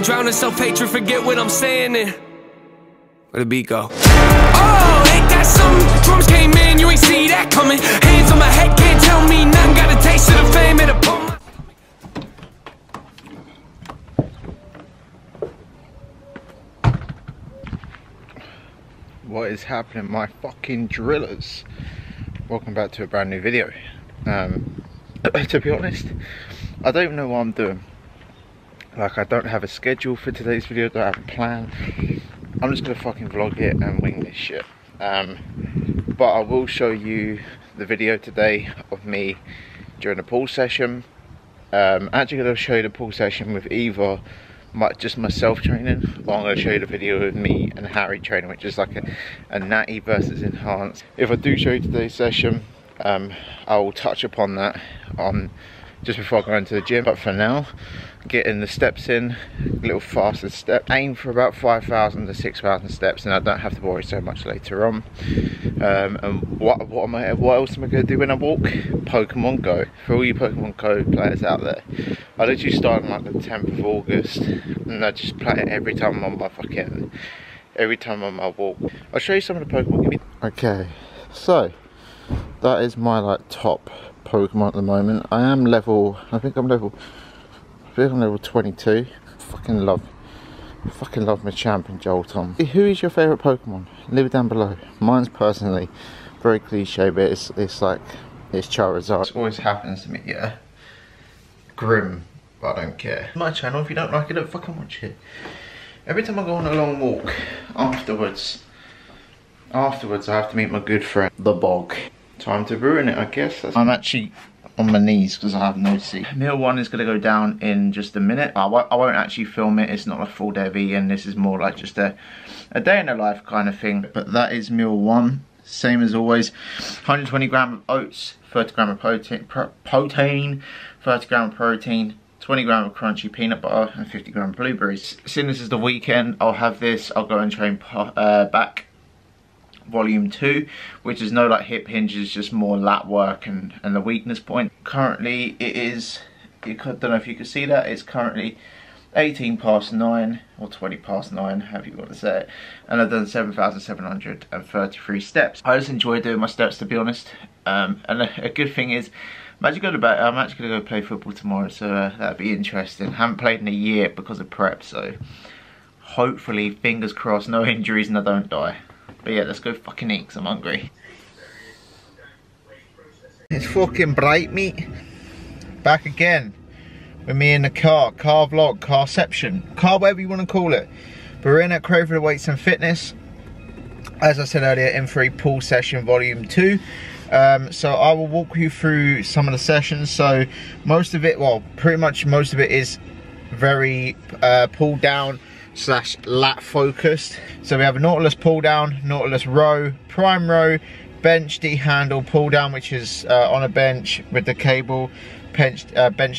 been drowning self-hatred, forget what I'm saying. Where'd the beat go? Oh, ain't that something? Drums came in, you ain't see that coming. Hands on my head, can't tell me nothing. Got a taste of the fame, it'll pump my... What is happening, my fucking drillers? Welcome back to a brand new video. To be honest, I don't know what I'm doing. Like, I don't have a schedule for today's video, don't have a plan. I'm just gonna fucking vlog it and wing this shit. But I will show you the video today of me during the pool session. Actually gonna show you the pool session with either myself training, or I'm going to show you the video of me and Harry training, which is like a natty versus enhanced. If I do show you today's session, I will touch upon that on just before I go into the gym. But for now, getting the steps in, a little faster step, aim for about 5,000 to 6,000 steps, and I don't have to worry so much later on. And what else am I going to do when I walk? Pokemon Go. For all you Pokemon Go players out there, I literally start on like the 10th of August, and I just play it every time I'm on my fucking, every time on my walk. I'll show you some of the Pokemon. Okay, so that is my like top Pokemon at the moment. I think I'm level 22. Fucking love my champ and Jolton. Who is your favourite Pokemon? Leave it down below. Mine's personally very cliche, but it's Charizard. It always happens to me, yeah. Grim, but I don't care. My channel, if you don't like it, don't fucking watch it. Every time I go on a long walk, afterwards I have to meet my good friend, the bog. Time to ruin it, I guess. I'm actually on my knees because I have no seat. Meal one is going to go down in just a minute. I won't actually film it. It's not a full day of eating. This is more like just a day in the life kind of thing. But that is meal one. Same as always. 120 grams of oats, 30 grams of protein, 30 grams of protein, 20 grams of crunchy peanut butter, and 50 grams of blueberries. Seeing this is the weekend, I'll have this. I'll go and train back. Volume 2, which is no like hip hinges, just more lat work and the weakness point. Currently it is, I don't know if you can see that, it's currently 18 past 9 or 20 past 9, however you want to say it, and I've done 7,733 steps. I just enjoy doing my steps, to be honest. And a good thing is, I'm actually going to go play football tomorrow, so that'd be interesting. Haven't played in a year because of prep, so hopefully, fingers crossed, no injuries and I don't die. But yeah, let's go fucking eat, because I'm hungry. It's fucking bright meat. Back again. With me in the car. Car vlog, carception. Car, whatever you want to call it. But we're in at Crave for the Weights and Fitness. As I said earlier, M3 pool session volume 2. So I will walk you through some of the sessions. So most of it, well, pretty much most of it is very pull down / lat focused. So we have a Nautilus pull down, Nautilus row, prime row, bench D handle pull down, which is on a bench with the cable, bench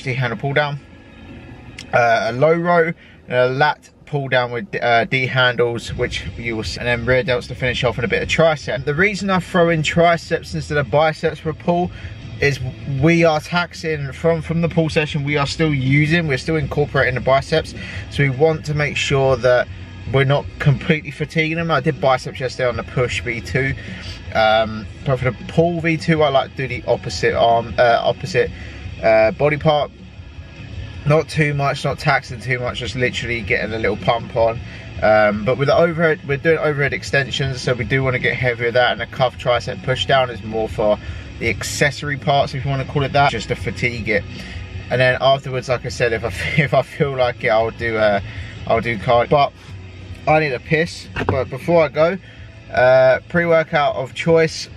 D handle pull down, a low row, a lat pull down with D handles, which you will see, and then rear delts to finish off, and a bit of tricep. The reason I throw in triceps instead of biceps for a pull is we are taxing from the pull session. We are still using, we're still incorporating the biceps, so we want to make sure that we're not completely fatiguing them. I did biceps yesterday on the push V2, but for the pull V2, I like to do the opposite arm, body part. Not too much, not taxing too much, just literally getting a little pump on. But with the overhead, we're doing overhead extensions, so we do want to get heavier with that, and the cuff tricep push down is more for the accessory parts, if you want to call it that, just to fatigue it. And then afterwards, like I said, if I feel like it, I'll do cardio. But I need a piss. But before I go, pre-workout of choice,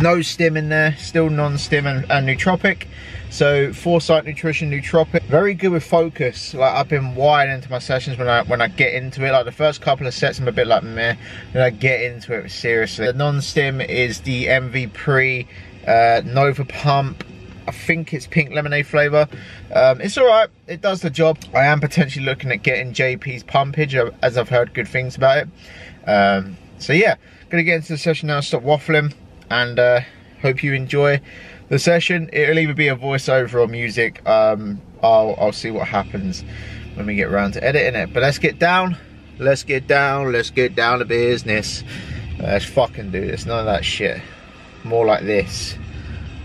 no stim in there, still non-stim and nootropic. So Foresight Nutrition nootropic, very good with focus. Like, I've been wired into my sessions when I get into it. Like the first couple of sets I'm a bit like meh, then I get into it seriously. The non-stim is the MV Pre Nova Pump. I think it's pink lemonade flavour. It's alright, it does the job. I am potentially looking at getting JP's Pumpage, as I've heard good things about it. So yeah, gonna get into the session now, stop waffling, and hope you enjoy the session. It'll either be a voiceover or music. I'll see what happens. when we get around to editing it. But let's get down. Let's get down. Let's get down to business. Let's fucking do this. None of that shit. More like this.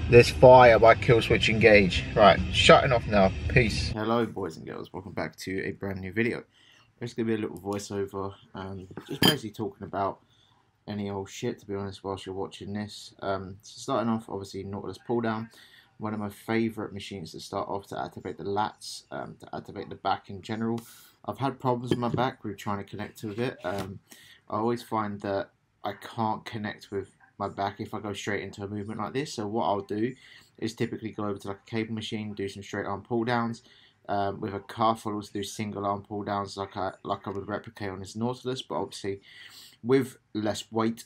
This Fire by Killswitch Engage. Right, shutting off now. Peace. Hello, boys and girls. Welcome back to a brand new video. It's going to be a little voiceover. Just basically talking about any old shit, to be honest, whilst you're watching this. So starting off, obviously, Nautilus pull down. One of my favourite machines to start off, to activate the lats, to activate the back in general. I've had problems with my back. We're trying to connect with it. I always find that I can't connect with my back if I go straight into a movement like this. So what I'll do is typically go over to like a cable machine, do some straight arm pull downs. With a calf, I'll also do single arm pull downs like I would replicate on this Nautilus, but obviously with less weight.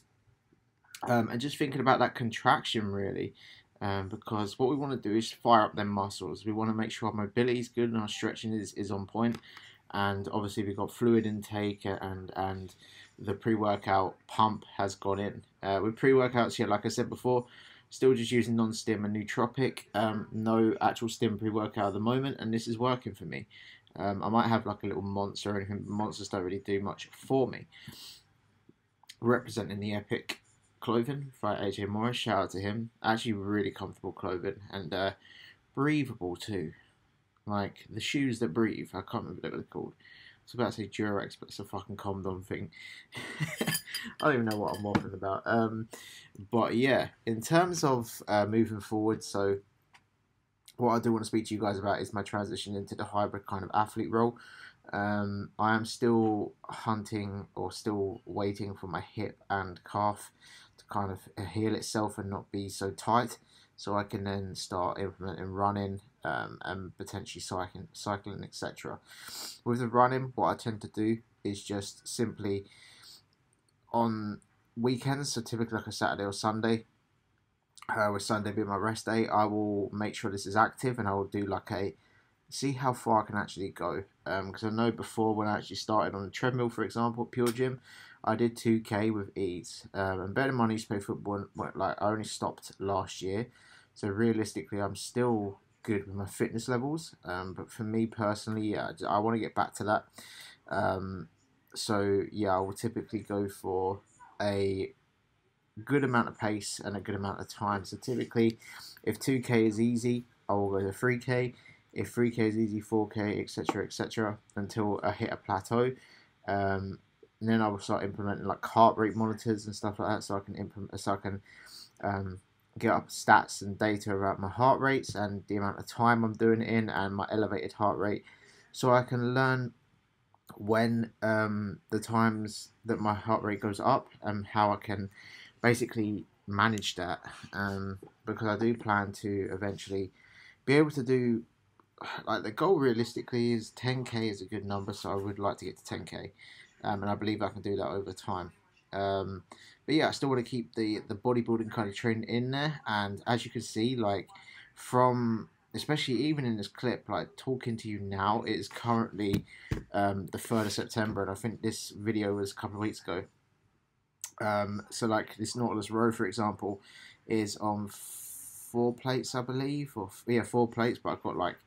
And just thinking about that contraction really, because what we want to do is fire up them muscles. We want to make sure our mobility is good and our stretching is on point. And obviously we've got fluid intake and the pre-workout pump has gone in. With pre-workouts here, like I said before, still just using non-stim and nootropic. No actual stim pre-workout at the moment, and this is working for me. I might have like a little monster or anything, but monsters don't really do much for me. Representing the epic clothing by AJ Morris, shout out to him. Actually really comfortable clothing, and breathable too. Like the shoes that breathe, I can't remember what they're called. I was about to say Durex, but it's a fucking condom thing. I don't even know what I'm waffling about. But yeah, in terms of moving forward, so what I do want to speak to you guys about is my transition into the hybrid kind of athlete role. I am still hunting, or still waiting for my hip and calf to kind of heal itself and not be so tight, so I can then start implementing running. And potentially cycling, etc. With the running, what I tend to do is just simply on weekends, so typically like a Saturday or Sunday, with Sunday being my rest day, I will make sure this is active, and I will do like a, see how far I can actually go. Because I know before, when I actually started on the treadmill, for example, at Pure Gym, I did 2K with ease. And bear in mind, I used to play football, and, like, I only stopped last year, so realistically I'm still good with my fitness levels, but for me personally, yeah, I want to get back to that. So yeah, I will typically go for a good amount of pace and a good amount of time. So typically, if 2K is easy, I will go to 3K. If 3K is easy, 4K, etc., etc., until I hit a plateau. And then I will start implementing like heart rate monitors and stuff like that, so I can implement, so I can get up stats and data about my heart rates and the amount of time I'm doing it in and my elevated heart rate, so I can learn when the times that my heart rate goes up and how I can basically manage that, because I do plan to eventually be able to do, like, the goal realistically is 10K is a good number, so I would like to get to 10K, and I believe I can do that over time. But yeah, I still want to keep the bodybuilding kind of training in there. And as you can see, like, from, especially even in this clip, like talking to you now, it is currently the 3rd of September, and I think this video was a couple of weeks ago. So like this Nautilus row, for example, is on 4 plates, I believe, or yeah, 4 plates, but I've got like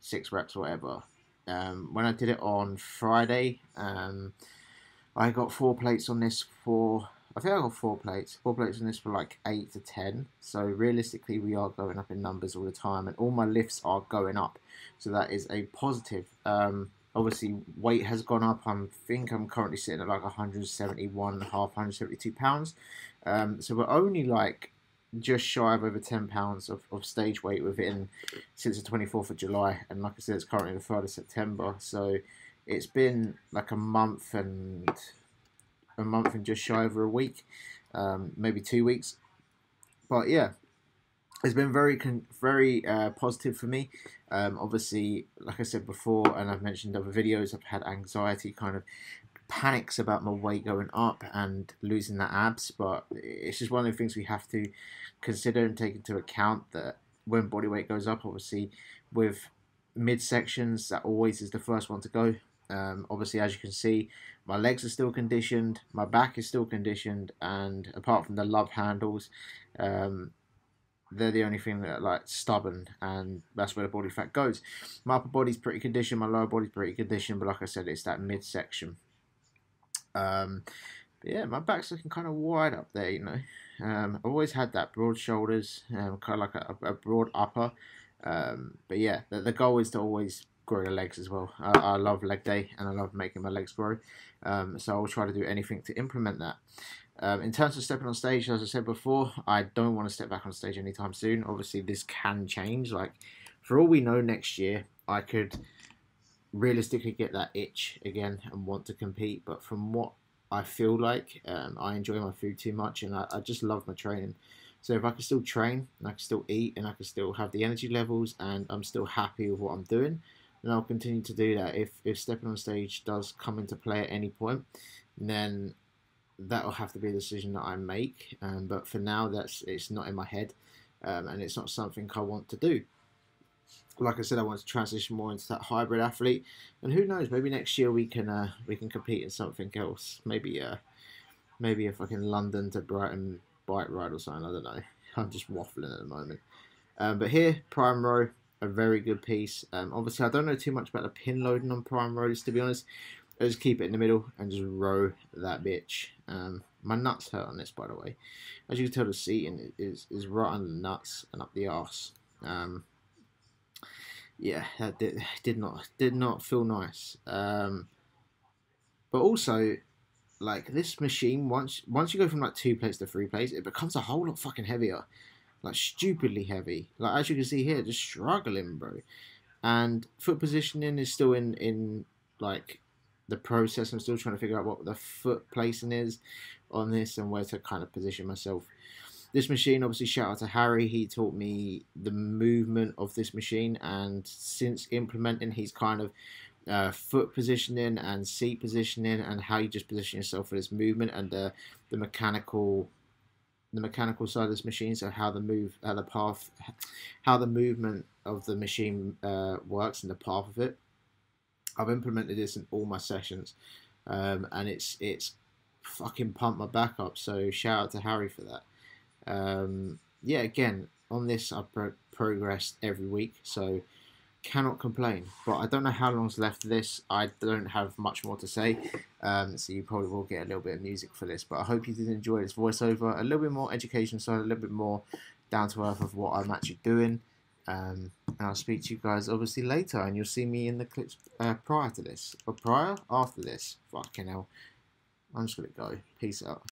6 reps or whatever. When I did it on Friday, I got 4 plates on this for, I think I got 4 plates. 4 plates on this for like 8 to 10. So realistically, we are going up in numbers all the time, and all my lifts are going up. So that is a positive. Obviously, weight has gone up. I think I'm currently sitting at like 171.5, 172 pounds. So we're only like just shy of over 10 pounds of stage weight within, since the 24th of July. And like I said, it's currently the 3rd of September. So it's been like a month and just shy over a week, maybe 2 weeks. But yeah, it's been very positive for me. Obviously, like I said before, and I've mentioned other videos, I've had anxiety, kind of panics about my weight going up and losing the abs. But it's just one of the things we have to consider and take into account, that when body weight goes up, obviously with mid-sections, that always is the first one to go. Obviously, as you can see, my legs are still conditioned, my back is still conditioned, and apart from the love handles, they're the only thing that are like stubborn, and that's where the body fat goes. My upper body's pretty conditioned, my lower body's pretty conditioned, but like I said, it's that midsection. But yeah, my back's looking kind of wide up there, you know. I've always had that broad shoulders, kind of like a broad upper. But yeah, the goal is to always grow the legs as well. I love leg day and I love making my legs grow. So I'll try to do anything to implement that. In terms of stepping on stage, as I said before, I don't want to step back on stage anytime soon. Obviously, this can change. Like, for all we know, next year, I could realistically get that itch again and want to compete. But from what I feel like, I enjoy my food too much, and I just love my training. So if I can still train, and I can still eat, and I can still have the energy levels, and I'm still happy with what I'm doing, then I'll continue to do that. If stepping on stage does come into play at any point, then that'll have to be a decision that I make, but for now, it's not in my head, and it's not something I want to do. Like I said, I want to transition more into that hybrid athlete, and who knows, maybe next year we can compete in something else. Maybe maybe a fucking London to Brighton bike ride or something. I don't know. I'm just waffling at the moment. But here, prime row, a very good piece. Obviously, I don't know too much about the pin loading on prime rows, to be honest. I just keep it in the middle and just row that bitch. My nuts hurt on this, by the way. As you can tell, the seating is right on the nuts and up the arse. Yeah, that did not feel nice. But also, like, this machine, once you go from like 2 plates to 3 plates, it becomes a whole lot fucking heavier, like stupidly heavy. Like, as you can see here, just struggling, bro. And foot positioning is still in like the process. I'm still trying to figure out what the foot placing is on this and where to kind of position myself. This machine, obviously, shout out to Harry. He taught me the movement of this machine, and since implementing his kind of foot positioning and seat positioning and how you just position yourself for this movement and the mechanical side of this machine, so how the movement of the machine works and the path of it. I've implemented this in all my sessions, and it's fucking pumped my back up, so shout out to Harry for that. Yeah, again, on this I've progressed every week, so cannot complain. But I don't know how long's left of this. I don't have much more to say, so you probably will get a little bit of music for this, but I hope you did enjoy this voiceover, a little bit more education side, a little bit more down to earth of what I'm actually doing. And I'll speak to you guys obviously later, and you'll see me in the clips prior to this, or prior after this. Fucking hell, I'm just gonna go. Peace out.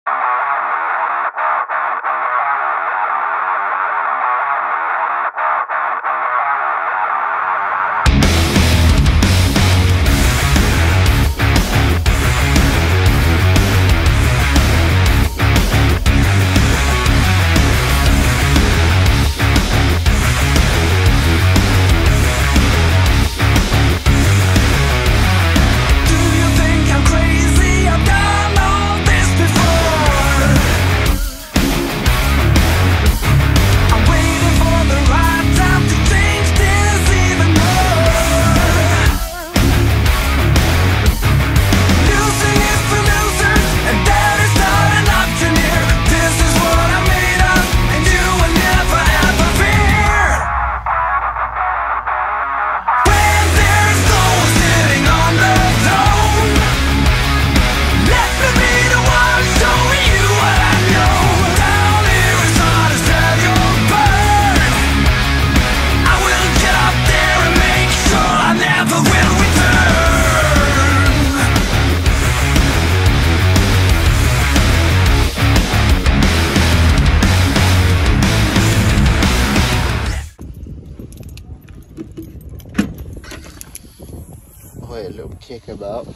About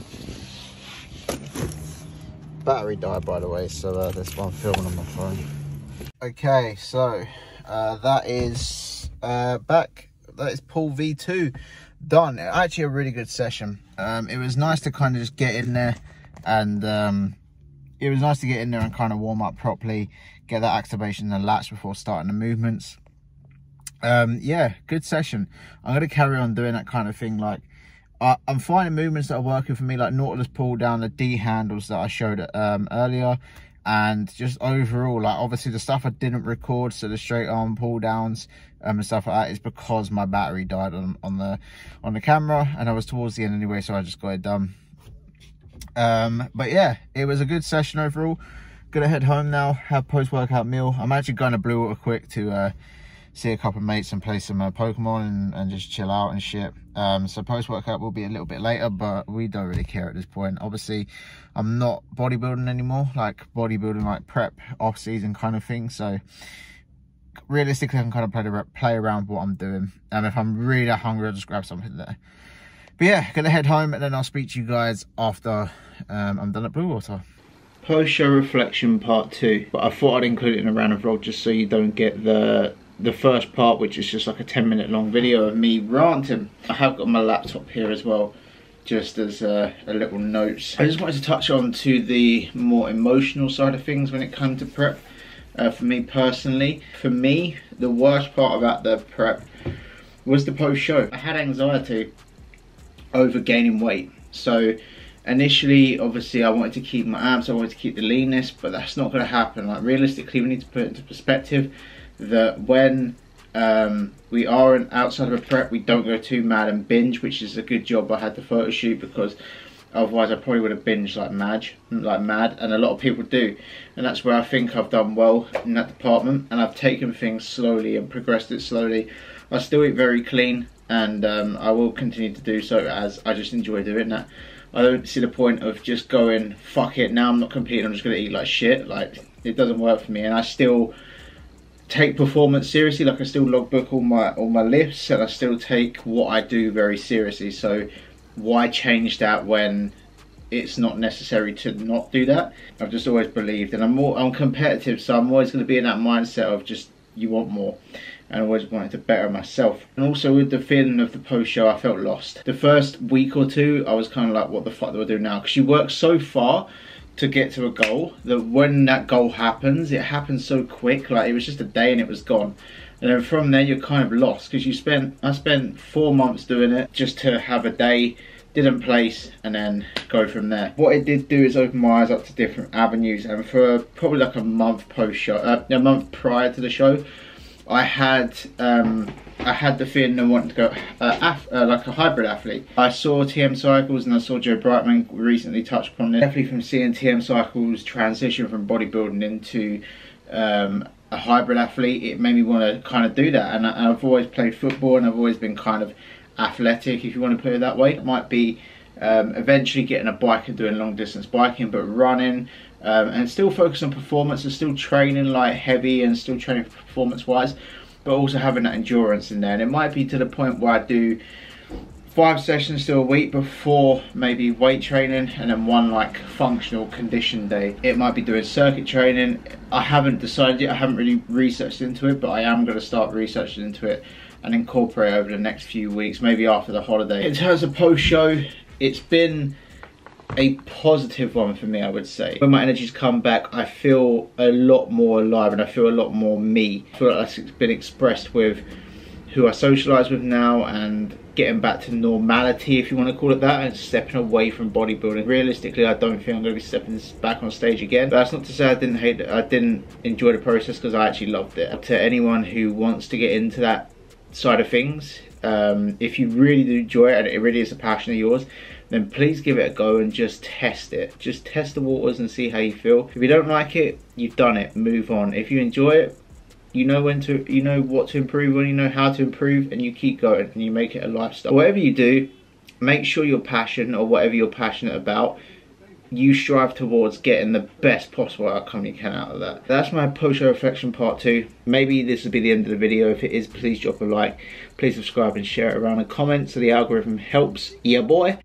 battery died, by the way, so that's why I'm filming on my phone. Okay, so that is back. That is pull V2 done. Actually, a really good session. It was nice to kind of just get in there, and it was nice to get in there and kind of warm up properly, get that activation in the lats before starting the movements. Yeah, good session. I'm gonna carry on doing that kind of thing. Like, I'm finding movements that are working for me, like Nautilus pull down, the D handles that I showed earlier, And just overall, like, obviously the stuff I didn't record, so the straight arm pull downs and stuff like that, is because my battery died on the camera, and I was towards the end anyway, so I just got it done. But yeah, it was a good session overall. Gonna head home now, have post-workout meal. I'm actually going to Blue Water quick to see a couple of mates and play some Pokemon and just chill out and shit. So post-workout will be a little bit later, but we don't really care at this point. Obviously, I'm not bodybuilding anymore, like bodybuilding, like prep, off-season kind of thing. So realistically, I can kind of play around with what I'm doing. And if I'm really hungry, I'll just grab something there. But yeah, gonna head home, and then I'll speak to you guys after I'm done at Blue Water. Post-show reflection part 2. But I thought I'd include it in a random vlog just so you don't get the first part, which is just like a 10-minute long video of me ranting. I have got my laptop here as well, just as a little notes. I just wanted to touch on to the more emotional side of things when it comes to prep. For me personally, the worst part about the prep was the post-show. I had anxiety over gaining weight. So initially, obviously, I wanted to keep my abs, I wanted to keep the leanness, but that's not going to happen. Like, realistically, we need to put it into perspective that when we are outside of a prep, we don't go too mad and binge, which is a good job I had the photo shoot, because otherwise I probably would have binged like mad, and a lot of people do. And that's where I think I've done well in that department, and I've taken things slowly and progressed it slowly. I still eat very clean, and I will continue to do so, as I just enjoy doing that. I don't see the point of just going, fuck it, now I'm not competing, I'm just going to eat like shit. Like, it doesn't work for me, and I still take performance seriously. Like, I still logbook all my lifts, and I still take what I do very seriously. So why change that when it's not necessary to not do that? I've just always believed, and I'm competitive, so I'm always going to be in that mindset of just, you want more, and I always wanted to better myself. And also with the feeling of the post show, I felt lost. The first week or two, I was kind of like, what the fuck do I do now? Because you work so far to get to a goal, that when that goal happens, it happens so quick. Like, it was just a day and it was gone. And then from there, you're kind of lost, because I spent 4 months doing it just to have a day, didn't place, and then go from there. What it did do is open my eyes up to different avenues. And for probably like a month post show, a month prior to the show, I had the feeling I wanted to go like a hybrid athlete. I saw TM Cycles, and I saw Joe Brightman recently touch upon it. Definitely from seeing TM Cycles transition from bodybuilding into a hybrid athlete, it made me want to kind of do that. And I've always played football, and I've always been kind of athletic, if you want to put it that way. It might be eventually getting a bike and doing long distance biking, but running and still focus on performance, and still training like heavy, and still training performance wise, but also having that endurance in there. And it might be to the point where I do 5 sessions to a week before maybe weight training, and then one like functional condition day. It might be doing circuit training. I haven't decided yet, I haven't really researched into it, but I am going to start researching into it and incorporate over the next few weeks, maybe after the holiday. In terms of post-show, it's been a positive one for me, I would say. When my energy's come back, I feel a lot more alive, and I feel a lot more me. I feel like that's been expressed with who I socialise with now, and getting back to normality, if you want to call it that, and stepping away from bodybuilding. Realistically, I don't think I'm going to be stepping back on stage again. But that's not to say I didn't hate it. I didn't enjoy the process, because I actually loved it. To anyone who wants to get into that side of things, if you really do enjoy it, and it really is a passion of yours, then please give it a go and just test it. Just test the waters and see how you feel. If you don't like it, you've done it, move on. If you enjoy it, you know when to, you know what to improve on, you know how to improve, and you keep going, and you make it a lifestyle. Whatever you do, make sure your passion, or whatever you're passionate about, you strive towards getting the best possible outcome you can out of that. That's my post-show reflection part 2. Maybe this will be the end of the video. If it is, please drop a like, please subscribe and share it around, and comment so the algorithm helps. Yeah, boy.